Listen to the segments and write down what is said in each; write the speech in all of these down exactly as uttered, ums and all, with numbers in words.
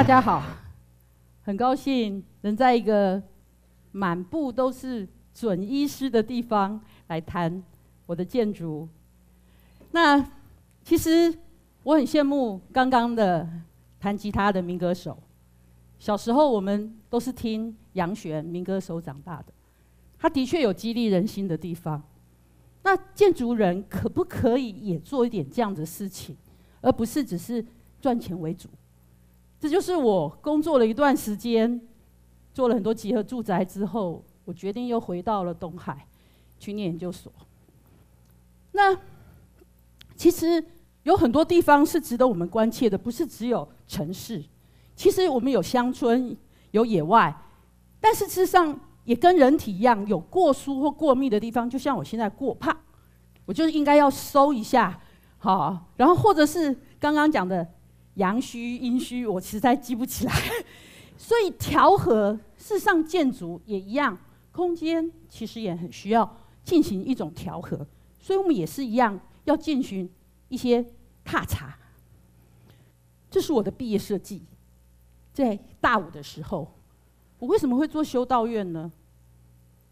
大家好，很高兴能在一个满布都是准医师的地方来谈我的建筑。那其实我很羡慕刚刚的弹吉他的民歌手，小时候我们都是听杨弦民歌手长大的，他的确有激励人心的地方。那建筑人可不可以也做一点这样的事情，而不是只是赚钱为主？ 这就是我工作了一段时间，做了很多集合住宅之后，我决定又回到了东海去念研究所。那其实有很多地方是值得我们关切的，不是只有城市。其实我们有乡村，有野外，但是事实上也跟人体一样，有过疏或过密的地方。就像我现在过胖，我就应该要收一下，好，然后或者是刚刚讲的。 阳虚、阴虚，我实在记不起来，所以调和，事实上建筑也一样，空间其实也很需要进行一种调和，所以我们也是一样要进行一些踏查。这是我的毕业设计，在大五的时候，我为什么会做修道院呢？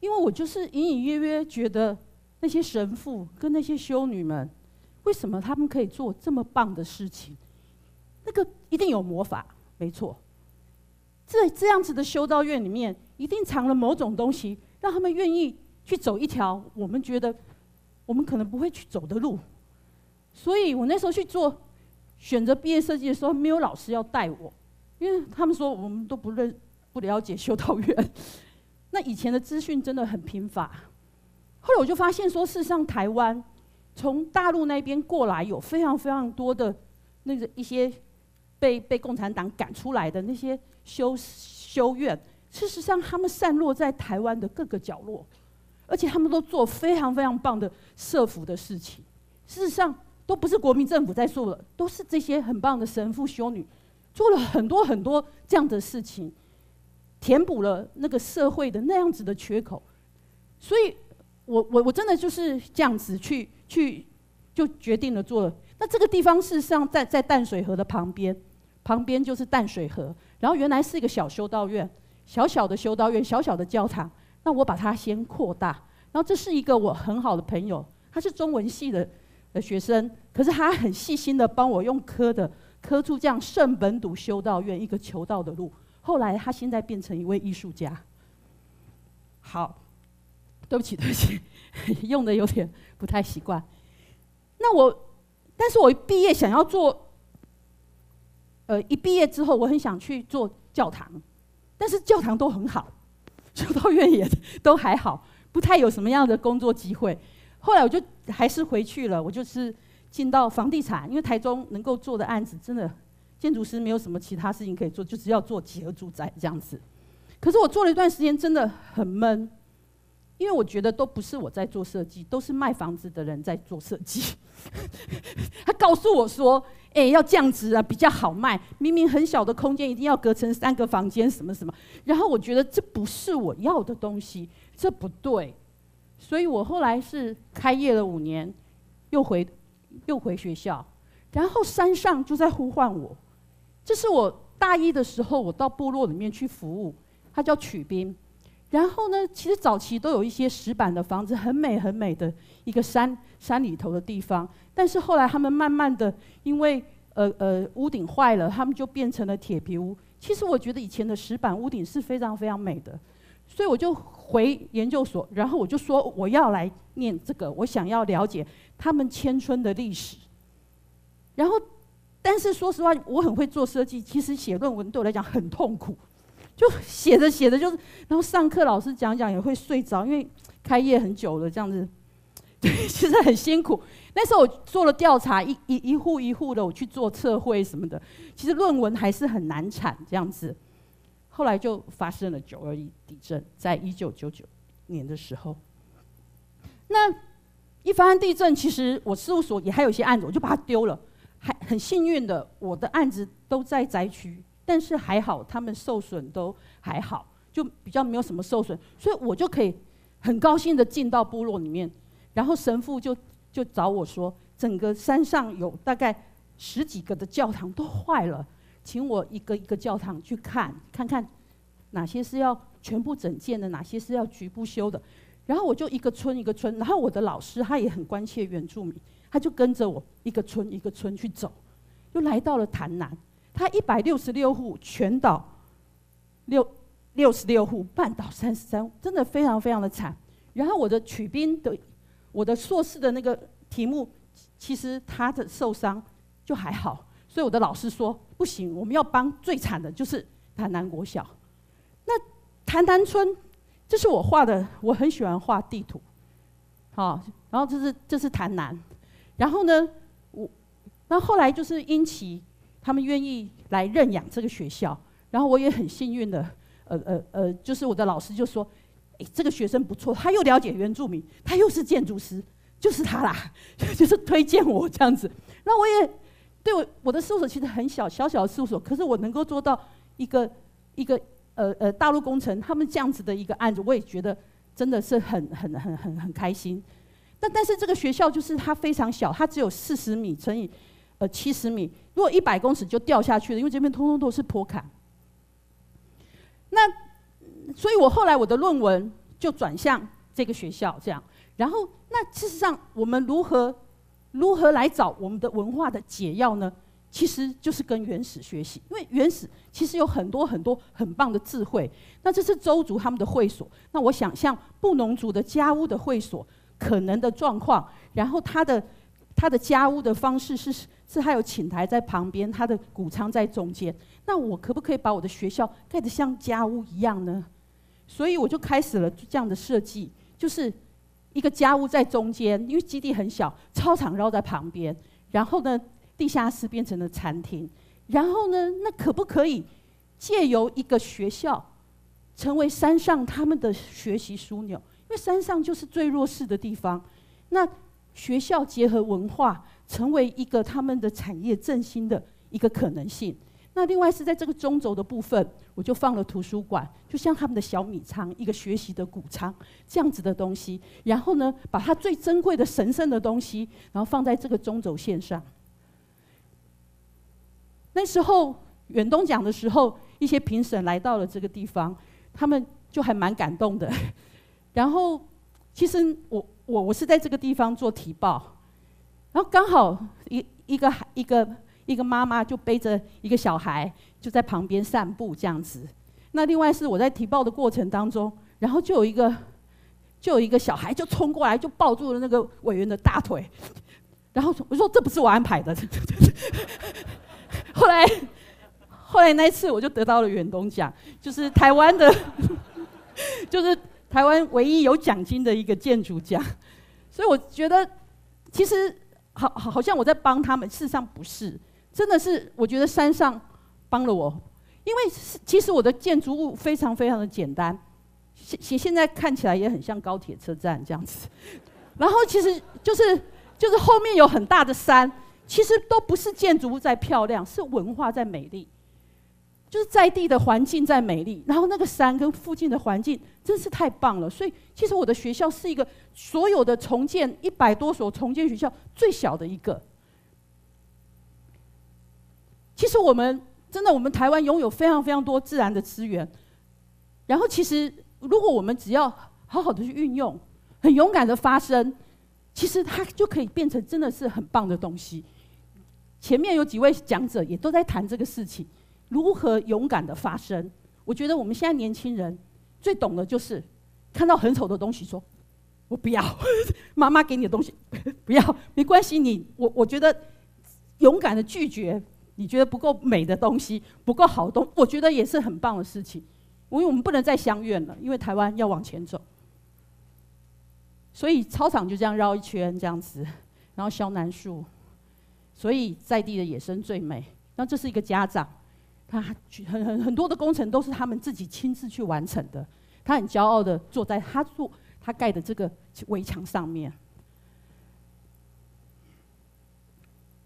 因为我就是隐隐约约觉得那些神父跟那些修女们，为什么他们可以做这么棒的事情？ 那个一定有魔法，没错。这这样子的修道院里面，一定藏了某种东西，让他们愿意去走一条我们觉得我们可能不会去走的路。所以我那时候去做选择毕业设计的时候，没有老师要带我，因为他们说我们都不认不了解修道院。那以前的资讯真的很贫乏。后来我就发现说，事实上台湾从大陆那边过来有非常非常多的那个一些。 被被共产党赶出来的那些修修院，事实上他们散落在台湾的各个角落，而且他们都做非常非常棒的社福的事情。事实上，都不是国民政府在做的，都是这些很棒的神父修女做了很多很多这样的事情，填补了那个社会的那样子的缺口。所以我我我真的就是这样子去去就决定了做了。那这个地方事实上在在淡水河的旁边。 旁边就是淡水河，然后原来是一个小修道院，小小的修道院，小小的教堂。那我把它先扩大，然后这是一个我很好的朋友，他是中文系的学生，可是他很细心的帮我用刻的刻出这样圣本笃修道院一个求道的路。后来他现在变成一位艺术家。好，对不起，对不起，用的有点不太习惯。那我，但是我一毕业想要做。 呃，一毕业之后，我很想去做教堂，但是教堂都很好，修道院也都还好，不太有什么样的工作机会。后来我就还是回去了，我就是进到房地产，因为台中能够做的案子，真的建筑师没有什么其他事情可以做，就只要做集合住宅这样子。可是我做了一段时间，真的很闷，因为我觉得都不是我在做设计，都是卖房子的人在做设计。他告诉我说。 哎、欸，要这样子啊，比较好卖。明明很小的空间，一定要隔成三个房间，什么什么。然后我觉得这不是我要的东西，这不对。所以我后来是开业了五年，又回又回学校，然后山上就在呼唤我。这是我大一的时候，我到部落里面去服务，它叫曲滨。然后呢，其实早期都有一些石板的房子，很美很美的一个山山里头的地方。 但是后来他们慢慢的，因为呃呃屋顶坏了，他们就变成了铁皮屋。其实我觉得以前的石板屋顶是非常非常美的，所以我就回研究所，然后我就说我要来念这个，我想要了解他们千春的历史。然后，但是说实话，我很会做设计，其实写论文对我来讲很痛苦，就写着写着就是，然后上课老师讲讲也会睡着，因为开业很久了这样子。 对，其实很辛苦。那时候我做了调查，一一一户一户的，我去做测绘什么的。其实论文还是很难产这样子。后来就发生了九二一地震，在一九九九年的时候。那一发生地震，其实我事务所也还有一些案子，我就把它丢了。还很幸运的，我的案子都在灾区，但是还好，他们受损都还好，就比较没有什么受损，所以我就可以很高兴的进到部落里面。 然后神父就就找我说，整个山上有大概十几个的教堂都坏了，请我一个一个教堂去看，看看哪些是要全部整建的，哪些是要局部修的。然后我就一个村一个村，然后我的老师他也很关切原住民，他就跟着我一个村一个村去走，又来到了潭南。他一百六十六户，全岛六六十六户，半岛三十三户，真的非常非常的惨。然后我的取兵的，我的硕士的那个题目，其实他的受伤就还好，所以我的老师说不行，我们要帮最惨的就是潭南国小。那潭南村，这是我画的，我很喜欢画地图，好，然后这是这是潭南，然后呢，我那后来就是英奇他们愿意来认养这个学校，然后我也很幸运的。呃呃呃，就是我的老师就说，哎，这个学生不错，他又了解原住民，他又是建筑师，就是他啦，就是推荐我这样子。那我也对我我的事务所其实很小，小小的事务所，可是我能够做到一个一个呃呃大陆工程他们这样子的一个案子，我也觉得真的是很很很很很开心。但但是这个学校就是它非常小，它只有四十米乘以呃七十米，如果一百公尺就掉下去了，因为这边通通都是坡坎。那，所以我后来我的论文就转向这个学校，这样。然后，那事实上我们如何如何来找我们的文化的解药呢？其实就是跟原始学习，因为原始其实有很多很多很棒的智慧。那这是邹族他们的会所，那我想象布农族的家屋的会所可能的状况，然后他的他的家屋的方式是。是还有寝台在旁边，它的谷仓在中间。那我可不可以把我的学校盖得像家屋一样呢？所以我就开始了这样的设计，就是一个家屋在中间，因为基地很小，操场绕在旁边。然后呢，地下室变成了餐厅。然后呢，那可不可以借由一个学校，成为山上他们的学习枢纽？因为山上就是最弱势的地方。那学校结合文化。成为一个他们的产业振兴的一个可能性。那另外是在这个中轴的部分，我就放了图书馆，就像他们的小米仓，一个学习的谷仓这样子的东西。然后呢，把它最珍贵的神圣的东西，然后放在这个中轴线上。那时候远东奖的时候，一些评审来到了这个地方，他们就还蛮感动的。然后，其实我我我是在这个地方做题报。然后刚好一一个一个一个妈妈就背着一个小孩就在旁边散步这样子。那另外是我在提报的过程当中，然后就有一个就有一个小孩就冲过来就抱住了那个委员的大腿，然后我说这不是我安排的。后来后来那一次我就得到了远东奖，就是台湾的，就是台湾唯一有奖金的一个建筑奖。所以我觉得其实。好，好像我在帮他们，事实上不是，真的是我觉得山上帮了我，因为其实我的建筑物非常非常的简单，现现在看起来也很像高铁车站这样子，然后其实就是就是后面有很大的山，其实都不是建筑物在漂亮，是文化在美丽，就是在地的环境在美丽，然后那个山跟附近的环境真是太棒了，所以其实我的学校是一个所有的重建一百多所重建学校最小的一个。其实我们真的，我们台湾拥有非常非常多自然的资源，然后其实如果我们只要好好的去运用，很勇敢的发声，其实它就可以变成真的是很棒的东西。前面有几位讲者也都在谈这个事情。如何勇敢的发声？我觉得我们现在年轻人最懂的就是看到很丑的东西说“我不要”，妈妈给你的东西不要，没关系。你我我觉得勇敢的拒绝你觉得不够美的东西、不够好的东西，我觉得也是很棒的事情。因为我们不能再相怨了，因为台湾要往前走。所以操场就这样绕一圈这样子，然后萧楠树，所以在地的野生最美。那这是一个家长。他很很很多的工程都是他们自己亲自去完成的，他很骄傲的坐在他做他盖的这个围墙上面。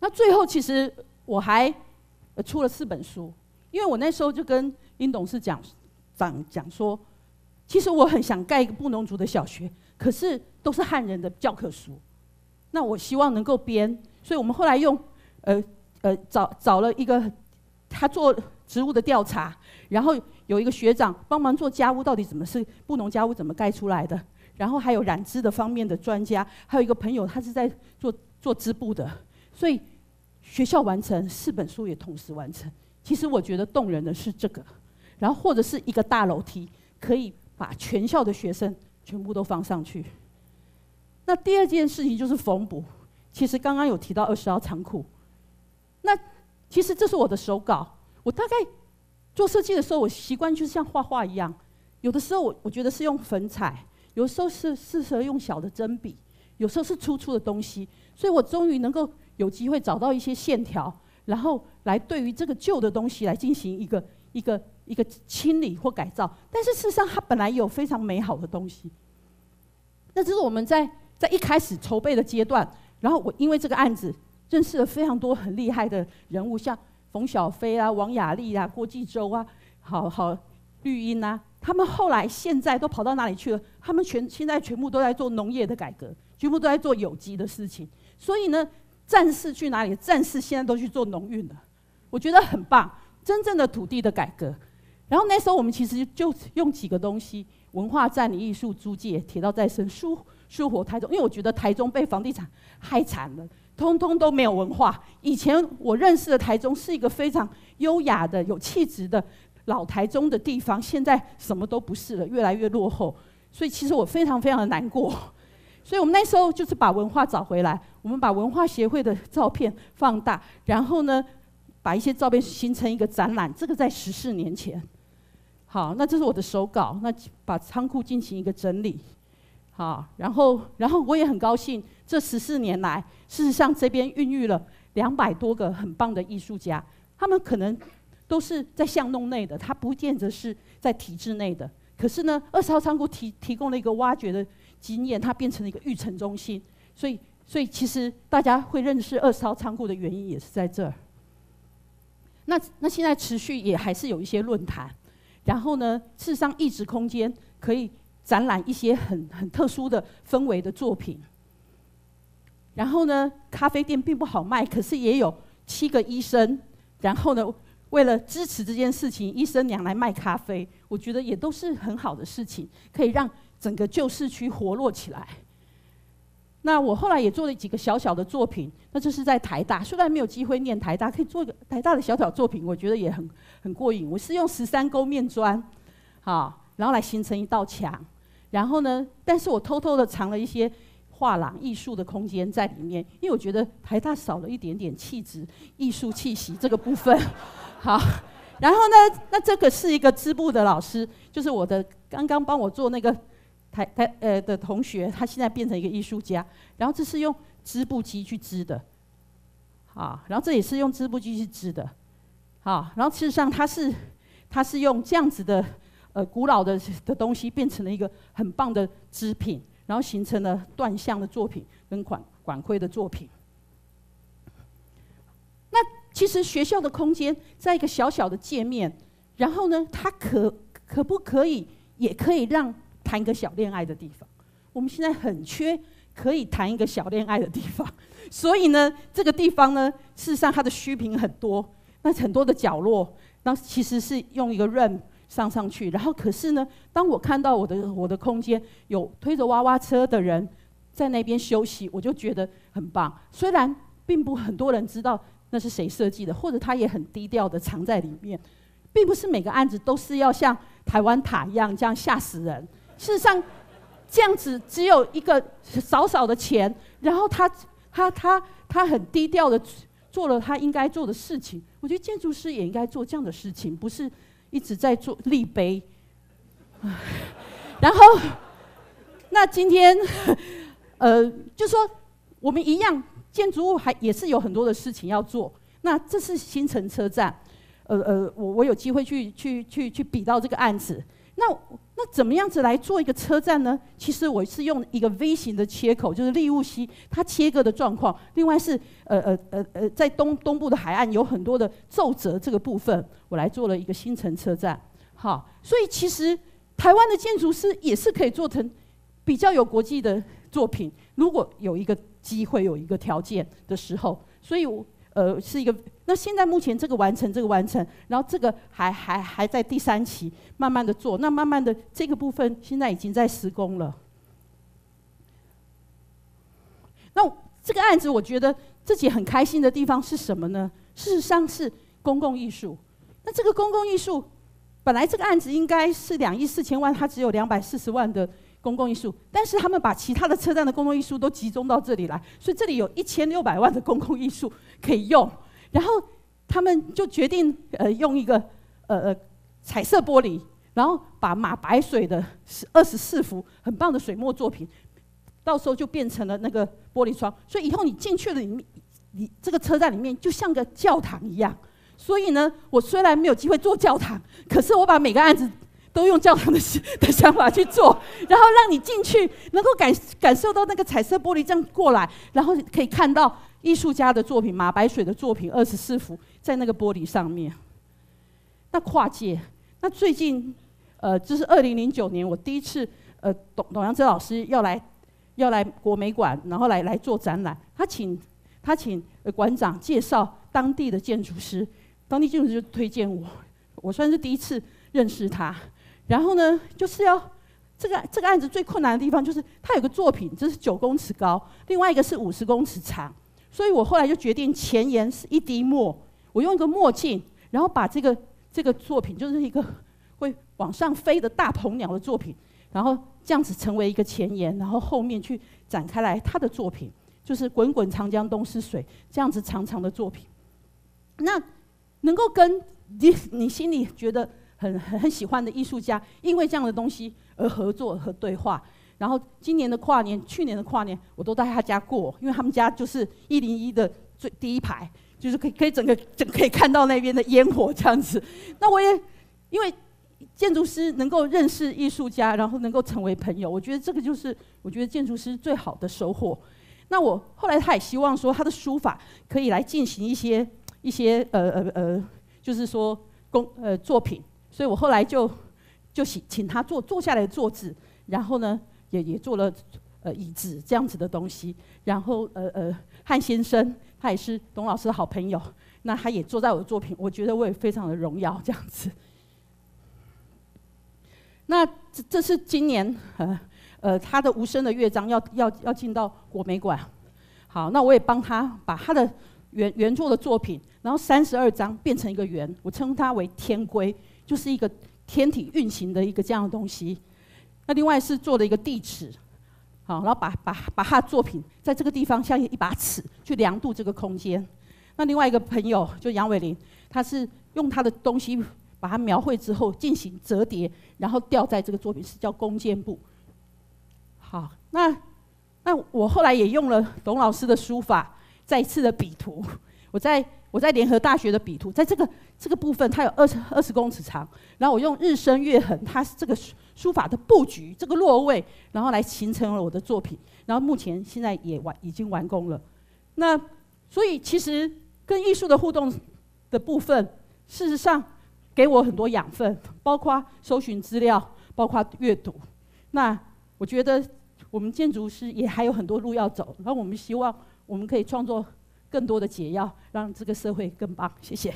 那最后其实我还出了四本书，因为我那时候就跟殷董事长讲讲说，其实我很想盖一个布农族的小学，可是都是汉人的教科书，那我希望能够编，所以我们后来用呃呃找找了一个。他做植物的调查，然后有一个学长帮忙做家屋，到底怎么是布农家屋怎么盖出来的？然后还有染织的方面的专家，还有一个朋友他是在做做织布的，所以学校完成，四本书也同时完成。其实我觉得动人的是这个，然后或者是一个大楼梯，可以把全校的学生全部都放上去。那第二件事情就是缝补，其实刚刚有提到二十号仓库，那其实这是我的手稿。 我大概做设计的时候，我习惯就是像画画一样，有的时候我我觉得是用粉彩，有的时候是适合用小的针笔，有时候是粗粗的东西，所以我终于能够有机会找到一些线条，然后来对于这个旧的东西来进行一个一个一个清理或改造。但是事实上，它本来有非常美好的东西。那这是我们在在一开始筹备的阶段，然后我因为这个案子认识了非常多很厉害的人物，像 冯小飞啊，王雅丽啊，郭继洲啊，好好绿茵啊，他们后来现在都跑到哪里去了？他们全现在全部都在做农业的改革，全部都在做有机的事情。所以呢，战士去哪里？战士现在都去做农运了，我觉得很棒，真正的土地的改革。然后那时候我们其实就用几个东西：文化、占领、艺术、租界、铁道再生、疏疏活台中，因为我觉得台中被房地产害惨了。 通通都没有文化。以前我认识的台中是一个非常优雅的、有气质的老台中的地方，现在什么都不是了，越来越落后。所以其实我非常非常的难过。所以我们那时候就是把文化找回来，我们把文化协会的照片放大，然后呢，把一些照片形成一个展览。这个在十四年前。好，那这是我的手稿，那把仓库进行一个整理。 好，然后，然后我也很高兴，这十四年来，事实上这边孕育了两百多个很棒的艺术家，他们可能都是在巷弄内的，他不见得是在体制内的。可是呢，二十号仓库提提供了一个挖掘的经验，它变成了一个育成中心。所以，所以其实大家会认识二十号仓库的原因也是在这儿。那那现在持续也还是有一些论坛，然后呢，事实上艺术空间可以 展览一些很很特殊的氛围的作品。然后呢，咖啡店并不好卖，可是也有七个医生。然后呢，为了支持这件事情，医生娘来卖咖啡，我觉得也都是很好的事情，可以让整个旧市区活络起来。那我后来也做了几个小小的作品，那就是在台大，虽然没有机会念台大，可以做一个台大的小小作品，我觉得也很很过瘾。我是用十三沟面砖，啊，然后来形成一道墙。 然后呢？但是我偷偷的藏了一些画廊艺术的空间在里面，因为我觉得台大少了一点点气质、艺术气息这个部分。好，然后呢？那这个是一个织布的老师，就是我的刚刚帮我做那个台台呃的同学，他现在变成一个艺术家。然后这是用织布机去织的，啊，然后这也是用织布机去织的，啊，然后事实上他是他是用这样子的。 呃，古老的的东西变成了一个很棒的织品，然后形成了断象的作品跟管管窥的作品。那其实学校的空间在一个小小的界面，然后呢，它可可不可以也可以让谈个小恋爱的地方？我们现在很缺可以谈一个小恋爱的地方，所以呢，这个地方呢，事实上它的虚坪很多，那很多的角落，那其实是用一个 ramp 上上去，然后可是呢，当我看到我的我的空间有推着娃娃车的人在那边休息，我就觉得很棒。虽然并不很多人知道那是谁设计的，或者他也很低调的藏在里面，并不是每个案子都是要像台湾塔一样这样吓死人。事实上，这样子只有一个少少的钱，然后他他他他很低调的做了他应该做的事情。我觉得建筑师也应该做这样的事情，不是 一直在做立碑，然后，那今天，呃，就说我们一样，建筑物还也是有很多的事情要做。那这是新城车站，呃呃，我我有机会去去去去比到这个案子。那那怎么样子来做一个车站呢？其实我是用一个 V 型的切口，就是利物溪它切割的状况。另外是呃呃呃呃，在东东部的海岸有很多的皱褶这个部分，我来做了一个新城车站。好，所以其实台湾的建筑师也是可以做成比较有国际的作品，如果有一个机会、有一个条件的时候。所以我呃是一个。那现在目前这个完成，这个完成，然后这个还还还在第三期慢慢的做，那慢慢的这个部分现在已经在施工了。那这个案子我觉得自己很开心的地方是什么呢？事实上是公共艺术。那这个公共艺术，本来这个案子应该是两亿四千万，它只有两百四十万的。 公共艺术，但是他们把其他的车站的公共艺术都集中到这里来，所以这里有一千六百万的公共艺术可以用。然后他们就决定呃用一个呃呃彩色玻璃，然后把马白水的二十四幅很棒的水墨作品，到时候就变成了那个玻璃窗。所以以后你进去了里面，你这个车站里面就像个教堂一样。所以呢，我虽然没有机会做教堂，可是我把每个案子。 都用教堂的的想法去做，然后让你进去，能够感感受到那个彩色玻璃这样过来，然后可以看到艺术家的作品，马白水的作品二十四幅在那个玻璃上面。那跨界，那最近，呃，就是二零零九年，我第一次，呃，董董阳之老师要来要来国美馆，然后来来做展览，他请他请馆长介绍当地的建筑师，当地建筑师就推荐我，我算是第一次认识他。 然后呢，就是要这个这个案子最困难的地方就是它有个作品，这是九公尺高，另外一个是五十公尺长，所以我后来就决定前沿是一滴墨，我用一个墨镜，然后把这个这个作品就是一个会往上飞的大鹏鸟的作品，然后这样子成为一个前沿，然后后面去展开来它的作品，就是滚滚长江东逝水这样子长长的作品，那能够跟你你心里觉得。 很很很喜欢的艺术家，因为这样的东西而合作和对话。然后今年的跨年，去年的跨年，我都在他家过，因为他们家就是一零一的最第一排，就是可以可以整个整可以看到那边的烟火这样子。那我也因为建筑师能够认识艺术家，然后能够成为朋友，我觉得这个就是我觉得建筑师最好的收获。那我后来他也希望说，他的书法可以来进行一些一些呃呃呃，就是说工呃作品。 所以我后来就就请请他坐坐下来坐字，然后呢也也做了呃椅子这样子的东西，然后呃呃汉先生他也是董老师的好朋友，那他也坐在我的作品，我觉得我也非常的荣耀这样子。那这这是今年呃呃他的无声的乐章要要要进到国美馆，好，那我也帮他把他的原原作的作品，然后三十二章变成一个圆，我称它为天规。 就是一个天体运行的一个这样的东西，那另外是做了一个地尺，好，然后把把把他的作品在这个地方像一把尺去量度这个空间。那另外一个朋友就杨伟林，他是用他的东西把它描绘之后进行折叠，然后吊在这个作品是叫弓箭步。好，那那我后来也用了董老师的书法，再一次的笔图，我在。 我在联合大学的笔图，在这个这个部分，它有二十二十公尺长，然后我用日升月横，它是这个书法的布局，这个落位，然后来形成了我的作品。然后目前现在也完已经完工了。那所以其实跟艺术的互动的部分，事实上给我很多养分，包括搜寻资料，包括阅读。那我觉得我们建筑师也还有很多路要走，然后我们希望我们可以创作。 更多的解药，让这个社会更棒。谢谢。